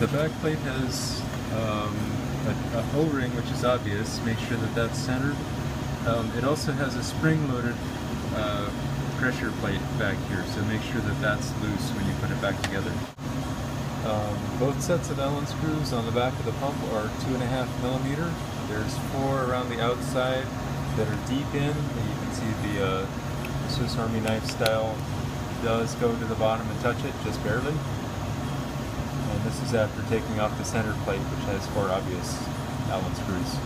The back plate has a O-ring, which is obvious. Make sure that that's centered. It also has a spring-loaded pressure plate back here, so make sure that that's loose when you put it back together. Both sets of Allen screws on the back of the pump are 2.5 millimeter. There's 4 around the outside that are deep in. You can see the Swiss Army knife style does go to the bottom and touch it, just barely. And this is after taking off the center plate, which has 4 obvious Allen screws.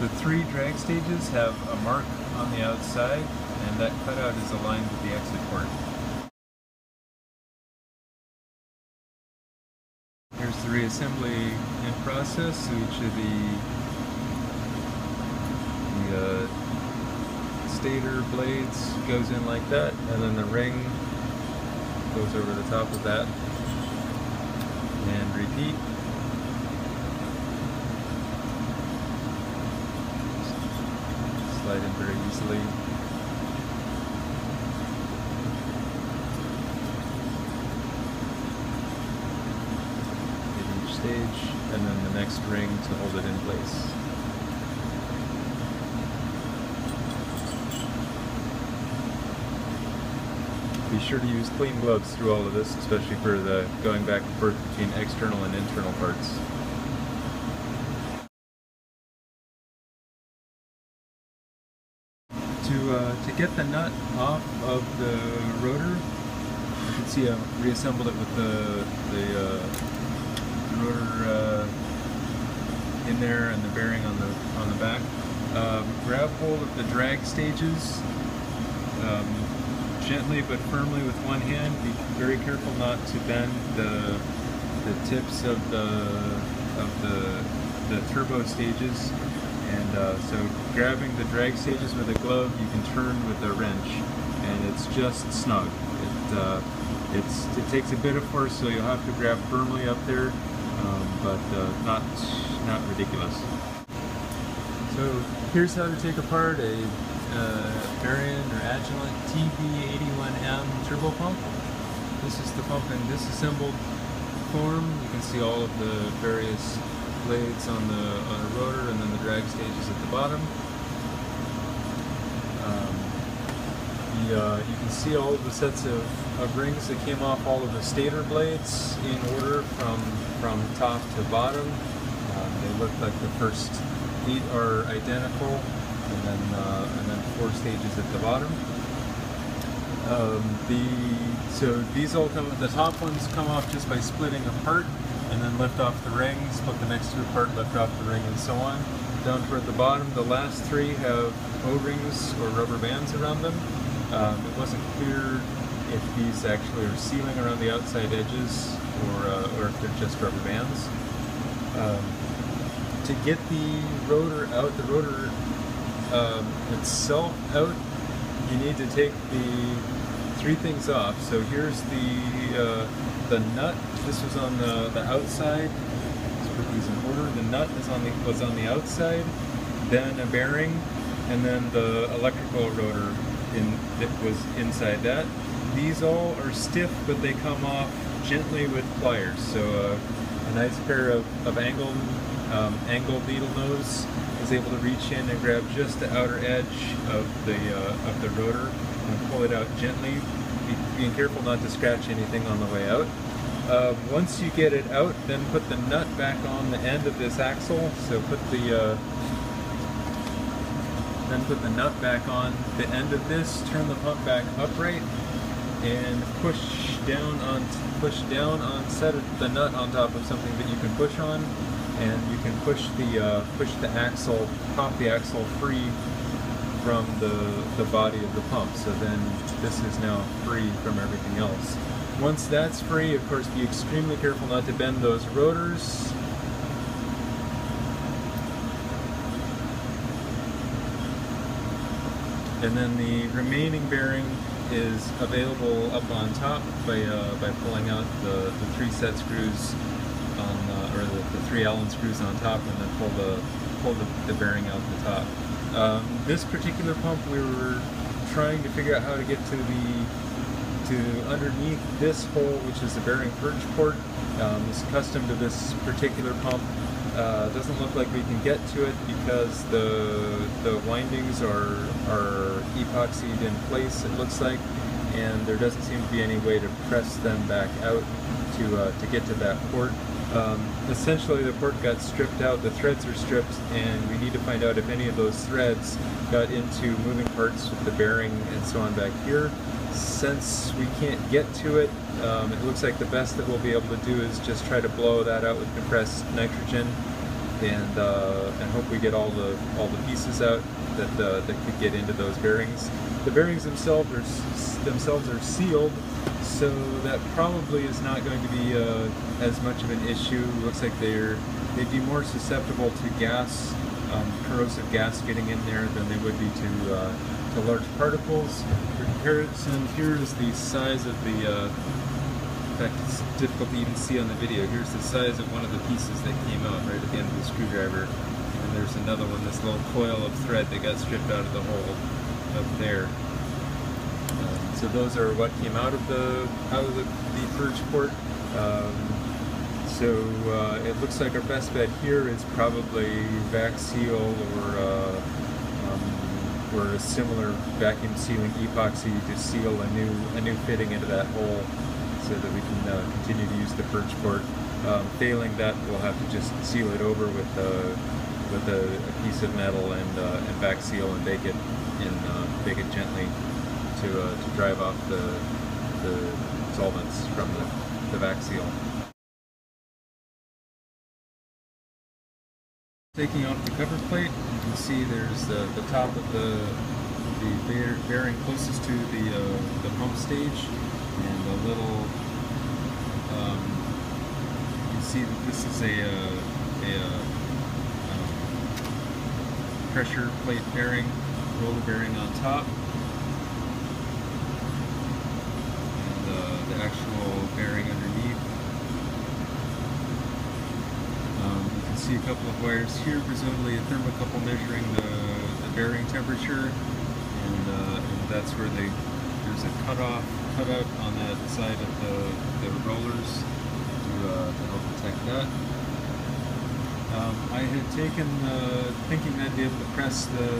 The 3 drag stages have a mark on the outside, and that cutout is aligned with the exit port. Here's the reassembly in process, so each of the stator blades goes in like that, and then the ring goes over the top of that, and repeat. Slide in very easily. Hit each stage, and then the next ring to hold it in place. Be sure to use clean gloves through all of this, especially for the going back and forth between external and internal parts. To get the nut off of the rotor, you can see I reassembled it with the rotor in there and the bearing on the back. Grab hold of the drag stages gently but firmly with one hand. Be very careful not to bend the tips of the turbo stages. And so grabbing the drag stages with a glove, you can turn with a wrench, and it's just snug. It takes a bit of force, so you'll have to grab firmly up there, but not ridiculous. So here's how to take apart a Varian or Agilent TV81M turbo pump. This is the pump in disassembled form. You can see all of the various blades on the rotor, and then the drag stages at the bottom. You can see all of the sets of rings that came off all of the stator blades in order from top to bottom. They look like the first 8 are identical, and then 4 stages at the bottom. So these all come, the top ones come off just by splitting apart, and then lift off the rings, split the next 2 apart, lift off the ring, and so on. Down toward the bottom, the last 3 have O-rings or rubber bands around them. It wasn't clear if these actually are sealing around the outside edges or if they're just rubber bands. To get the rotor out, itself out, you need to take the 3 things off. So here's the nut. This was on the outside. Let's put these in order. The nut was on the outside, then a bearing, and then the electrical rotor that was inside that. These all are stiff, but they come off gently with pliers. So a nice pair of angled needle nose is able to reach in and grab just the outer edge of the rotor and pull it out gently, being careful not to scratch anything on the way out. Once you get it out, then put the nut back on the end of this axle. So put the nut back on the end of this. Turn the pump back upright and push down on. Set the nut on top of something that you can push on, and you can push the axle, pop the axle free from the body of the pump. So then this is now free from everything else. Once that's free, of course, be extremely careful not to bend those rotors. And then the remaining bearing is available up on top by pulling out the 3 set screws or the 3 Allen screws on top, and then pull the bearing out the top. This particular pump, we were trying to figure out how to get to underneath this hole, which is the bearing purge port. It's custom to this particular pump. Doesn't look like we can get to it because the windings are epoxied in place, it looks like, and there doesn't seem to be any way to press them back out to get to that port. Essentially the port got stripped out, the threads are stripped, and we need to find out if any of those threads got into moving parts with the bearing and so on back here. Since we can't get to it, it looks like the best that we'll be able to do is just try to blow that out with compressed nitrogen, and hope we get all the pieces out that could get into those bearings. The bearings themselves are sealed, so that probably is not going to be as much of an issue. It looks like they'd be more susceptible to gas, corrosive gas getting in there than they would be to large particles. For comparison, here's the size of the, in fact it's difficult to even see on the video, here's the size of one of the pieces that came out right at the end of the screwdriver, and there's another one, this little coil of thread that got stripped out of the hole up there. So those are what came out of the purge port. So it looks like our best bet here is probably vac seal or a similar vacuum sealing epoxy to seal a new fitting into that hole, so that we can continue to use the purge port. Failing that, we'll have to just seal it over with a piece of metal and vac seal and bake it gently to drive off the solvents from the vac seal. Taking off the cover plate, you can see there's the top of the bearing closest to the pump stage, and a little, you can see that this is a pressure plate bearing, roller bearing on top, and the actual bearing underneath. See a couple of wires here, presumably a thermocouple measuring the bearing temperature, and that's where there's a cutout on that side of the rollers to help protect that. I had taken, thinking I'd be able to press the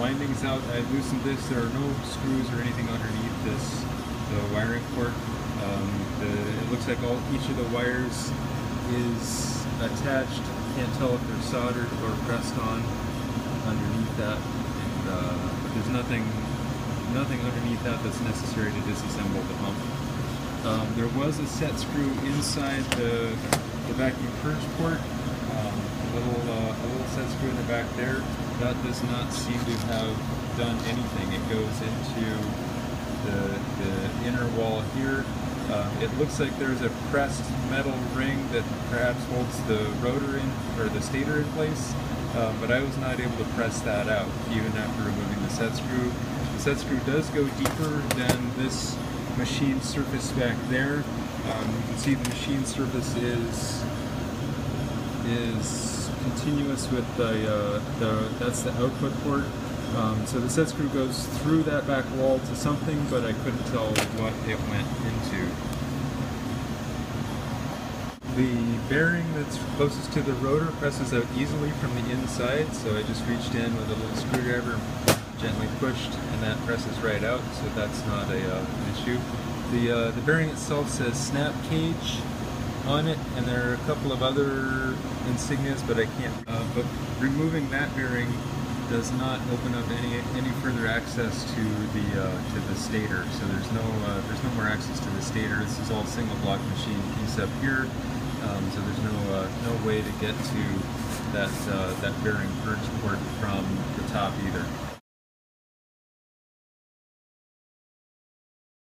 windings out, I loosened this. There are no screws or anything underneath this, the wiring port. It looks like each of the wires is attached. Can't tell if they're soldered or pressed on underneath that. And, but there's nothing underneath that that's necessary to disassemble the pump. There was a set screw inside the vacuum purge port. A little set screw in the back there. That does not seem to have done anything. It goes into the inner wall here. It looks like there's a pressed metal ring that perhaps holds the rotor in, or the stator in place, but I was not able to press that out even after removing the set screw. The set screw does go deeper than this machine surface back there. You can see the machine surface is continuous with that's the output port. So the set screw goes through that back wall to something, but I couldn't tell what it went into. The bearing that's closest to the rotor presses out easily from the inside, so I just reached in with a little screwdriver, gently pushed, and that presses right out, so that's not an issue. The bearing itself says snap cage on it, and there are a couple of other insignias, but I can't. But removing that bearing does not open up any further access to the stator. So there's no more access to the stator. This is all single block machine piece up here. So there's no way to get to that bearing purge port from the top either.